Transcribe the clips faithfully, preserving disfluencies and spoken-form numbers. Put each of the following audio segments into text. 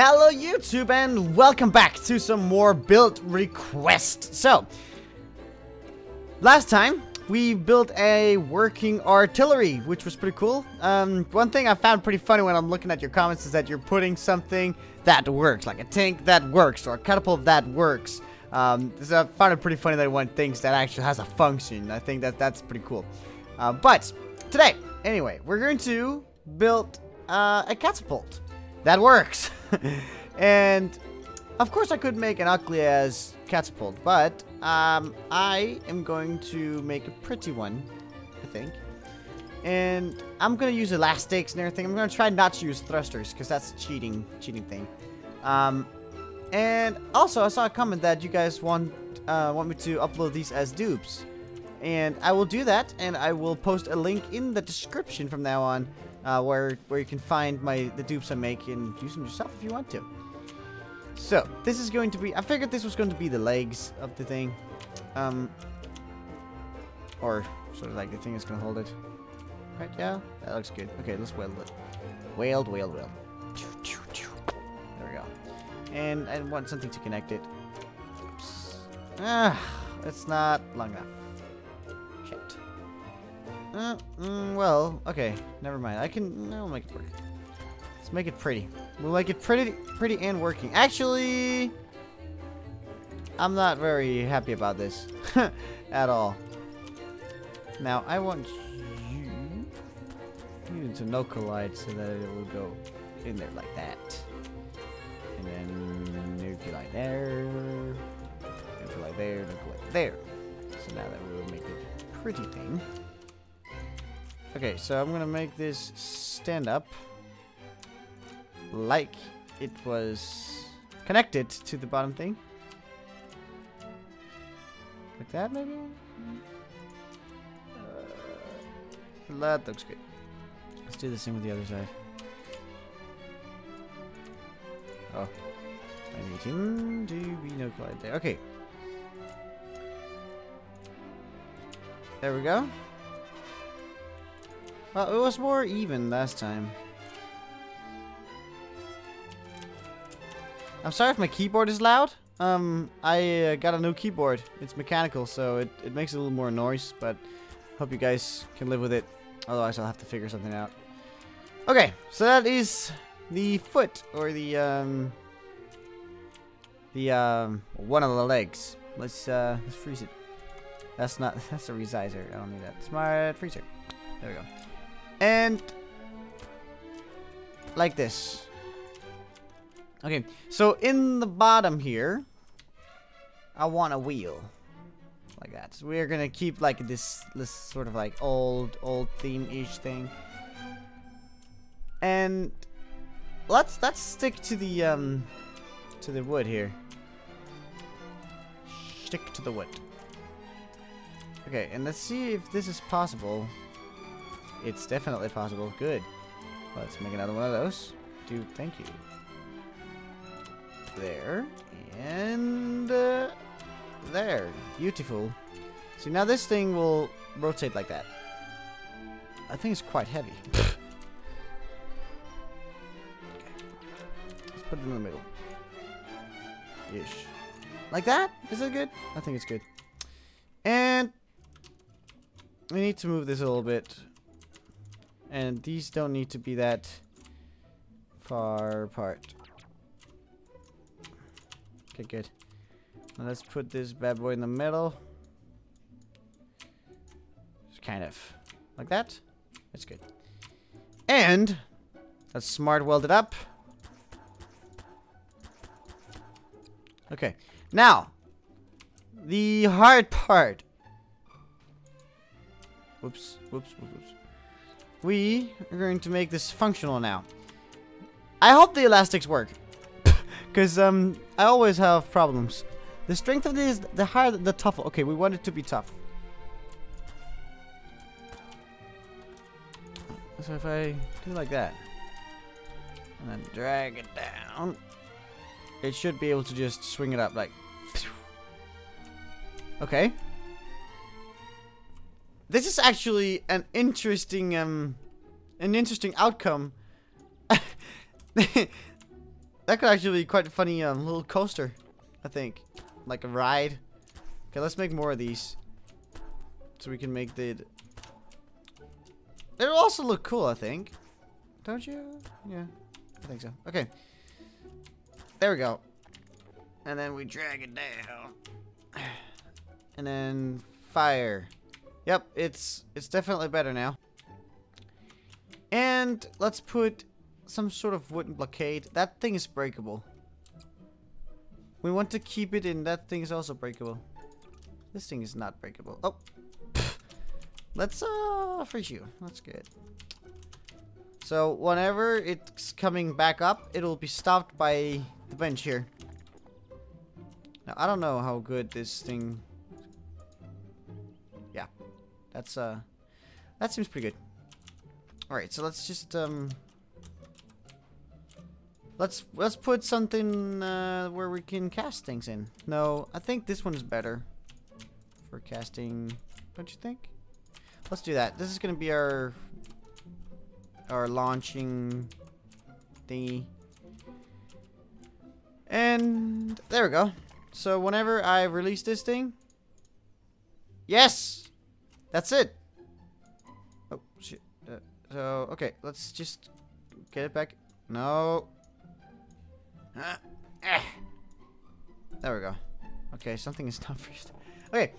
Hello YouTube and welcome back to some more build requests. So, last time we built a working artillery, which was pretty cool. Um, one thing I found pretty funny when I'm looking at your comments is that you're putting something that works, like a tank that works or a catapult that works. Um, so I found it pretty funny that one thinks that actually has a function. I think that that's pretty cool. Uh, but today, anyway, we're going to build uh, a catapult. That works. And of course I could make an ugly as catapult, but um, I am going to make a pretty one, I think. And I'm going to use elastics and everything. I'm going to try not to use thrusters because that's a cheating, cheating thing. Um, and also I saw a comment that you guys want, uh, want me to upload these as dupes. And I will do that, and I will post a link in the description from now on. Uh, where where you can find my the dupes I make and use them yourself if you want to. So this is going to be. I figured this was going to be the legs of the thing, um, or sort of like the thing that's going to hold it. Right? Yeah, that looks good. Okay, let's weld it. Weld, weld, weld. There we go. And I want something to connect it. Oops. Ah, it's not long enough. Shit. Uh, mm, well, okay, never mind. I can. I'll make it work. Let's make it pretty. We'll make it pretty, pretty and working. Actually, I'm not very happy about this at all. Now I want you need to no collide so that it will go in there like that, and then no collide there, no collide there, no collide there. So now that we will make it a pretty thing. Okay, so I'm gonna make this stand up like it was connected to the bottom thing. Like that, maybe? Uh, that looks good. Let's do the same with the other side. Oh. I need him to be no collide there. Okay. There we go. Well, it was more even last time. I'm sorry if my keyboard is loud. Um, I uh, got a new keyboard. It's mechanical, so it, it makes a little more noise, but hope you guys can live with it. Otherwise, I'll have to figure something out. Okay, so that is the foot, or the, um... The, um, one of the legs. Let's, uh, let's freeze it. That's not, that's a resizer. I don't need that. Smart freezer. There we go. And like this. Okay, so in the bottom here, I want a wheel like that. So we're gonna keep like this, this sort of like old, old theme-ish thing. And let's let's stick to the um to the wood here. Stick to the wood. Okay, and let's see if this is possible. It's definitely possible. Good. Let's make another one of those. Dude, thank you. There. And... Uh, there. Beautiful. See, now this thing will rotate like that. I think it's quite heavy. Okay. Let's put it in the middle. Ish. Like that? Is it good? I think it's good. And... we need to move this a little bit. And these don't need to be that far apart. Okay, good. Now let's put this bad boy in the middle. Just kind of like that. That's good. And let's smart weld it up. Okay. Now, the hard part. Whoops, whoops, whoops, whoops. We are going to make this functional now. I hope the elastics work, because um, I always have problems. The strength of this, the higher, the tougher. Okay, we want it to be tough. So if I do like that, and then drag it down, it should be able to just swing it up like. Okay. This is actually an interesting, um, an interesting outcome. that could actually be quite a funny um, little coaster, I think. Like a ride. Okay, let's make more of these. So we can make the... It'll also look cool, I think. Don't you? Yeah, I think so. Okay. There we go. And then we drag it down. And then fire. Yep, it's it's definitely better now. And let's put some sort of wooden blockade. That thing is breakable. We want to keep it in. That thing is also breakable. This thing is not breakable. Oh. Pff. Let's uh freeze you. That's good. So whenever it's coming back up, it'll be stopped by the bench here. Now I don't know how good this thing. Yeah. That's uh that seems pretty good. Alright, so let's just um Let's let's put something uh, where we can cast things in. No, I think this one is better for casting. Don't you think? Let's do that. This is gonna be our our launching thingy. And there we go. So whenever I release this thing, yes, that's it. Oh shit. Uh, so okay, let's just get it back. No. Uh, eh. There we go. Okay, something is not first. Okay,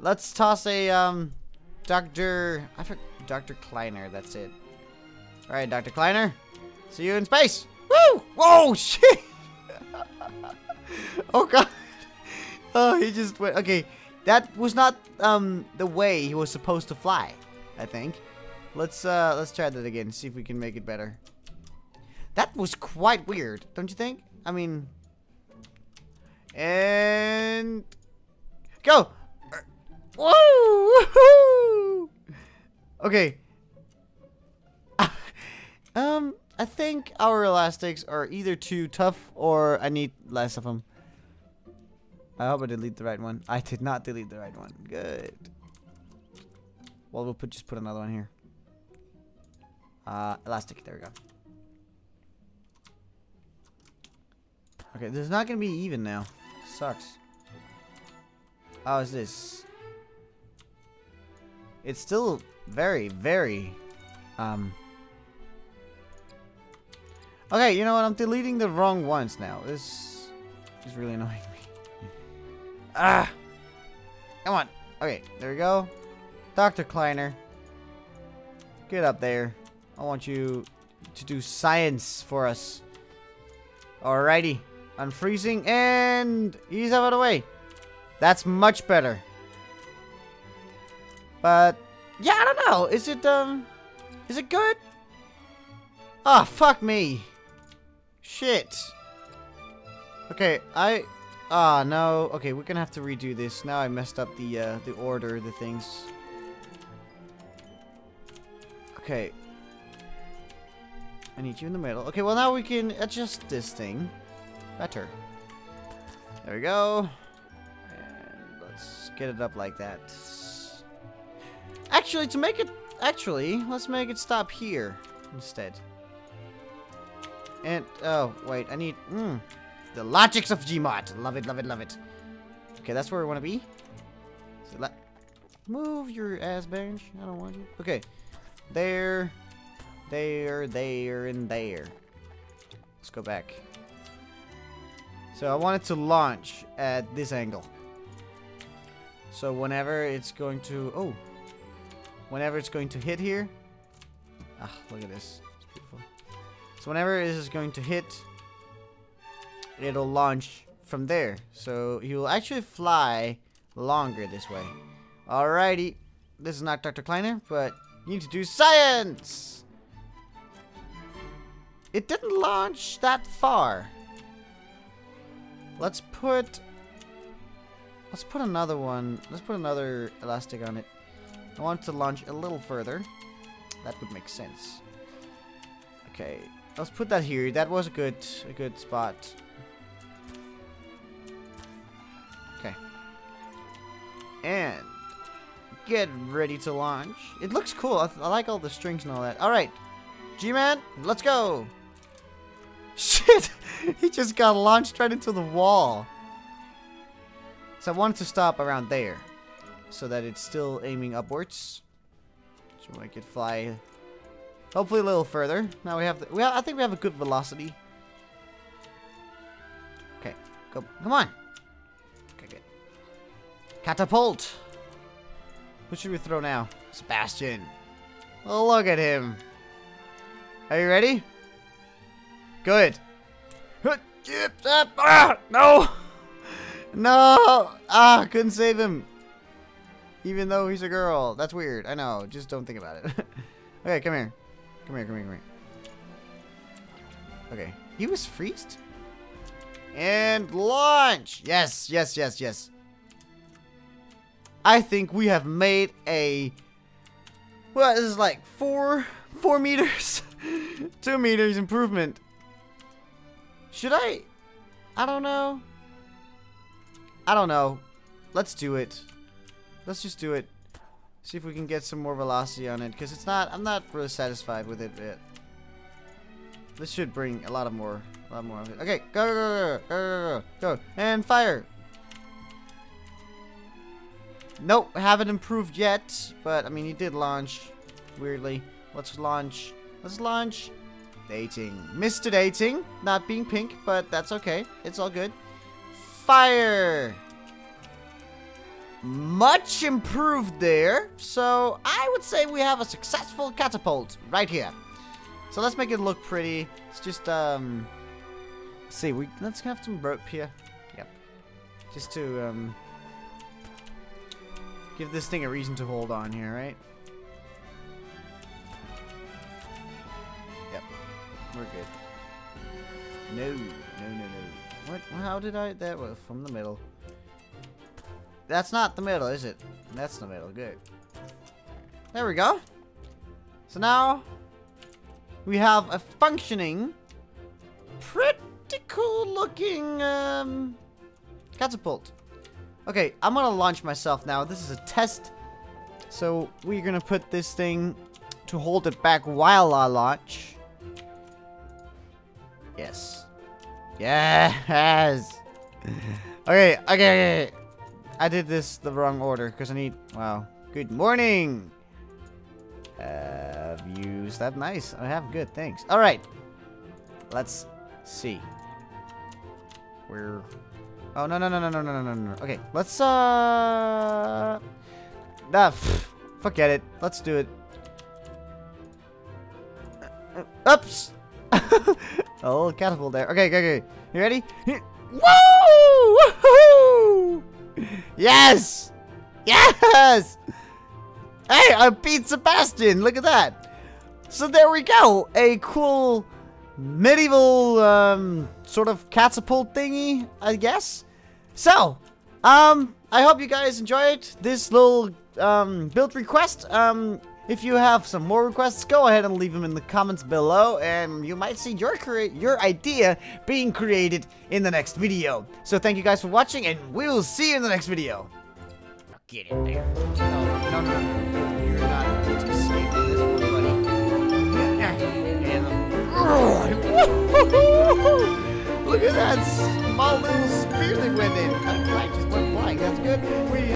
let's toss a um, Doctor I forgot Doctor Kleiner. That's it. All right, Doctor Kleiner. See you in space. Woo! Whoa! Shit! Oh god! Oh, he just went. Okay, that was not um the way he was supposed to fly. I think. Let's uh let's try that again. See if we can make it better. That was quite weird, don't you think? I mean, and go! Whoa! Okay. um, I think our elastics are either too tough or I need less of them. I hope I delete the right one. I did not delete the right one. Good. Well, we'll put just put another one here. Uh, elastic. There we go. Okay, there's not gonna be even now. Sucks. How is this? It's still very, very, um... Okay, you know what? I'm deleting the wrong ones now. This is really annoying me. Ah! Come on. Okay, there we go. Doctor Kleiner. Get up there. I want you to do science for us. Alrighty. Unfreezing and he's out of the way. That's much better. But yeah, I don't know. Is it um, is it good? Ah, fuck me. Shit. Okay, I. Ah no. Okay, we're gonna have to redo this. Now I messed up the uh, the order of the things. Okay. I need you in the middle. Okay, well now we can adjust this thing. Better. There we go. And let's get it up like that. Actually, to make it... Actually, let's make it stop here instead. And... Oh, wait. I need... Mm, the logics of Gmod. Love it, love it, love it. Okay, that's where we want to be. So move your ass, bench. I don't want you. Okay. There. There, there, and there. Let's go back. So I want it to launch at this angle. So whenever it's going to... Oh! Whenever it's going to hit here... Ah, look at this. It's beautiful. So whenever it is going to hit... It'll launch from there. So you'll actually fly longer this way. Alrighty. This is not Doctor Kleiner, but you need to do science! It didn't launch that far. Let's put Let's put another one. Let's put another elastic on it. I want to launch a little further. That would make sense. Okay. Let's put that here. That was a good a good spot. Okay. And get ready to launch. It looks cool. I, I like all the strings and all that. Alright. G-man, let's go. Shit. He just got launched right into the wall. So I wanted to stop around there, so that it's still aiming upwards. So I could fly, hopefully a little further. Now we have the, well, I think we have a good velocity. Okay, go, come on. Okay, good. Catapult. What should we throw now? Sebastian. Oh, look at him. Are you ready? Good. Ah, no. No. Ah, couldn't save him. Even though he's a girl. That's weird. I know. Just don't think about it. Okay, come here. Come here, come here, come here. Okay. He was freezed? And launch. Yes, yes, yes, yes. I think we have made a... Well, this is like four, four meters, two meters improvement. Should I? I don't know. I don't know. Let's do it. Let's just do it. See if we can get some more velocity on it, because it's not. I'm not really satisfied with it yet. This should bring a lot of more, a lot more of it. Okay, go, go, go, go, go, go, and fire. Nope, haven't improved yet, but I mean, he did launch, weirdly. Let's launch, let's launch, dating. Mister Dating, not being pink, but that's okay, it's all good. Fire! Much improved there, so I would say we have a successful catapult right here. So let's make it look pretty, let's just, um, let's see, we, let's have some rope here, yep, just to, um, give this thing a reason to hold on here, right? Yep. We're good. No. No, no, no. What? How did I? That was from the middle. That's not the middle, is it? That's the middle. Good. There we go. So now we have a functioning, pretty cool looking um, catapult. Okay, I'm gonna launch myself now. This is a test. So we're gonna put this thing to hold it back while I launch. Yes. Yes! Okay, okay, okay. I did this the wrong order because I need... Wow. Good morning! Have you slept nice? I have, good, thanks. Alright. Let's see. We're... Oh, no, no, no, no, no, no, no, no, okay, let's, uh... Nah, pff, forget it. Let's do it. Oops! A little catapult there. Okay, okay, okay. You ready? Woo! Woohoo! Yes! Yes! Hey, I beat Sebastian! Look at that! So there we go! A cool... medieval um, sort of catapult thingy, I guess. So, um, I hope you guys enjoyed this little um, build request. Um, if you have some more requests, go ahead and leave them in the comments below, and you might see your cre- your idea being created in the next video. So thank you guys for watching, and we will see you in the next video. Now get in there. No, no, no, you're not just escaping this one, buddy. Look at that small little spear that went in. I just went flying. That's good. We